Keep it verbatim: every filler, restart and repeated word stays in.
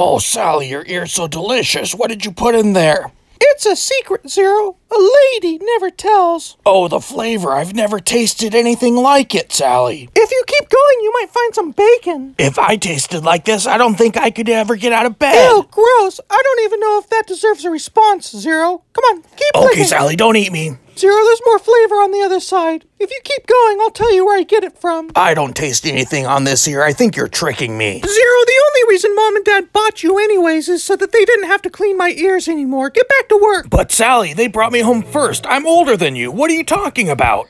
Oh, Sally, your ear's so delicious. What did you put in there? It's a secret, Zero. A lady never tells. Oh, the flavor. I've never tasted anything like it, Sally. If you keep going, you might find some bacon. If I tasted like this, I don't think I could ever get out of bed. Ew, gross. I don't even know if that deserves a response, Zero. Come on, keep going. Okay, Sally, don't eat me. Zero, there's more flavor on the other side. If you keep going, I'll tell you where I get it from. I don't taste anything on this ear. I think you're tricking me. Zero, the only reason Mom and Dad bought you anyways is so that they didn't have to clean my ears anymore. Get back to work. But Sally, they brought me home first. I'm older than you. What are you talking about?